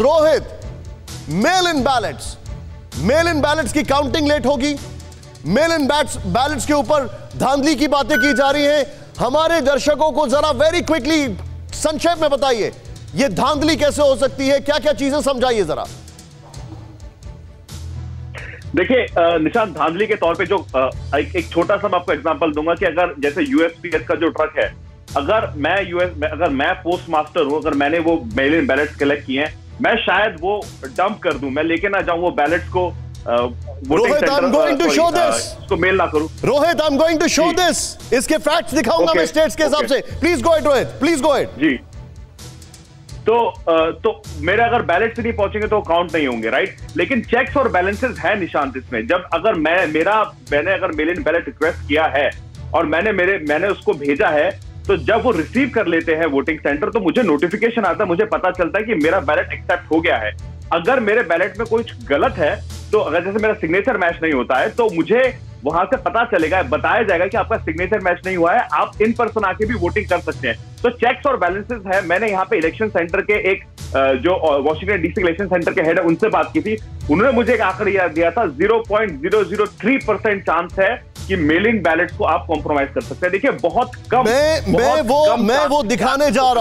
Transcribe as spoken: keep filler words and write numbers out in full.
Rohit, mail in ballots mail in ballots की counting late होगी। Mail in ballots के ऊपर धांधली की बातें की जा रही हैं। हमारे दर्शकों को जरा वेरी क्विकली संक्षेप में बताइए, यह धांधली कैसे हो सकती है, क्या क्या चीजें समझाइए जरा। देखिए निशान, धांधली के तौर पे जो एक, एक छोटा सा मैं आपको एग्जांपल दूंगा कि अगर जैसे यूएसपीएस का जो ट्रक है, अगर मैं यूएस अगर मैं पोस्ट मास्टर हूं, अगर मैंने वो मेल इन बैलेट्स कलेक्ट किए हैं, मैं शायद वो डंप कर दूं, मैं लेके ना जाऊं वो बैलेट्स को वोटिंग सेंटर को मेल ना करूं। Rohit, I am going to show this, इसके फैक्ट्स दिखाऊंगा मैं स्टेट्स के हिसाब से। Please go it Rohit, please go it जी। तो तो मेरे अगर बैलेट से नहीं पहुंचेंगे तो काउंट नहीं होंगे, राइट। लेकिन चेक्स और बैलेंसेस है निशांत इसमें। जब अगर मैं मेरा मैंने अगर मेल इन बैलेट रिक्वेस्ट किया है और मैंने मेरे मैंने उसको भेजा है, तो जब वो रिसीव कर लेते हैं वोटिंग सेंटर, तो मुझे नोटिफिकेशन आता है, मुझे पता चलता है कि मेरा बैलेट एक्सेप्ट हो गया है। अगर मेरे बैलेट में कुछ गलत है, तो अगर जैसे मेरा सिग्नेचर मैच नहीं होता है, तो मुझे वहां से पता चलेगा, बताया जाएगा कि आपका सिग्नेचर मैच नहीं हुआ है, आप इन पर्सन आके भी वोटिंग कर सकते हैं। तो चेक्स और बैलेंसेस है। मैंने यहाँ पे इलेक्शन सेंटर के एक जो वॉशिंगटन डीसी इलेक्शन सेंटर के हेड है उनसे बात की थी, उन्होंने मुझे एक आंकड़ा दिया था, zero point zero zero three percent chance है कि मेलिंग बैलेट्स को आप कॉम्प्रोमाइज कर सकते हैं। देखिए बहुत कम, मैं, बहुत मैं वो कम मैं वो दिखाने जा रहा हूं।